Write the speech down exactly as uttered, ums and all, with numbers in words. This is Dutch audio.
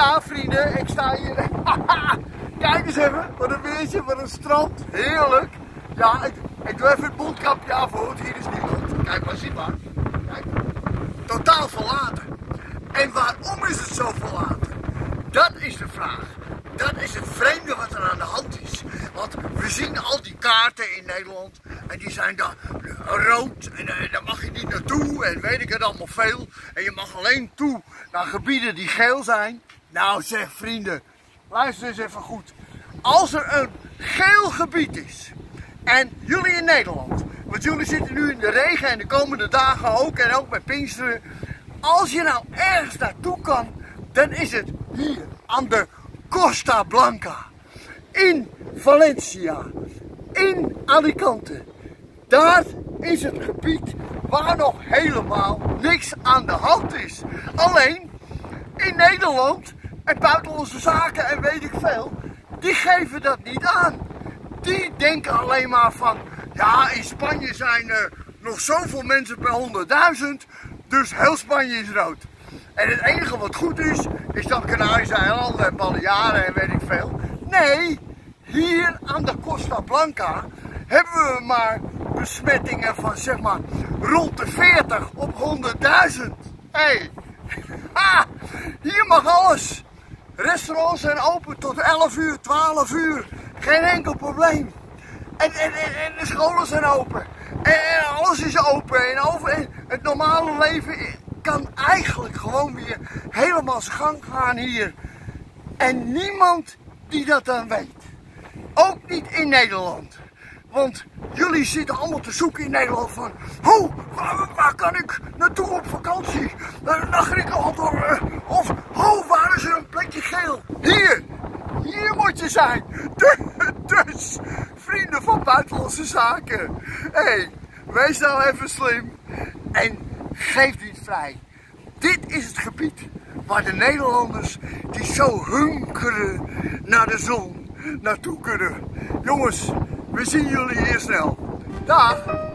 Ja, vrienden, ik sta hier. Kijk eens even, wat een weertje, wat een strand. Heerlijk. Ja, ik, ik doe even het mondkapje af, hoor. Hier is niemand. Kijk maar, zie maar. Kijk. Totaal verlaten. En waarom is het zo verlaten? Dat is de vraag. Dat is het vreemde wat er aan de hand is. Want we zien al die kaarten in Nederland en die zijn dan rood en, en daar mag je niet naartoe en weet ik het allemaal veel. En je mag alleen toe naar gebieden die geel zijn. Nou zeg vrienden, luister eens even goed. Als er een geel gebied is en jullie in Nederland, want jullie zitten nu in de regen en de komende dagen ook en ook bij Pinksteren. Als je nou ergens naartoe kan, dan is het hier aan de Costa Blanca, in Valencia, in Alicante. Daar is het gebied waar nog helemaal niks aan de hand is. Alleen, in Nederland en Buitenlandse Zaken en weet ik veel, die geven dat niet aan. Die denken alleen maar van, ja, in Spanje zijn er nog zoveel mensen per honderdduizend, dus heel Spanje is rood. En het enige wat goed is, is dat Canarische eilanden en Balearen en weet ik veel. Nee, hier aan de Costa Blanca hebben we maar besmettingen van zeg maar rond de veertig op honderdduizend. Hé, hey. Hier mag alles. Restaurants zijn open tot elf uur, twaalf uur. Geen enkel probleem. En, en, en, en de scholen zijn open. En, en alles is open. En over, en het normale leven kan eigenlijk gewoon weer helemaal zijn gang gaan hier. En niemand die dat dan weet. Ook niet in Nederland. Want jullie zitten allemaal te zoeken in Nederland van, hoe, waar, waar kan ik naartoe op vakantie? Naar Griekenland of, of hoe, waar is er een plekje geel? Hier, hier moet je zijn. Dus, vrienden van Buitenlandse Zaken, hé, hey, wees nou even slim en geef niet vrij. Dit is het gebied waar de Nederlanders die zo hunkeren naar de zon naartoe kunnen. Jongens, we zien jullie hier snel. Dag!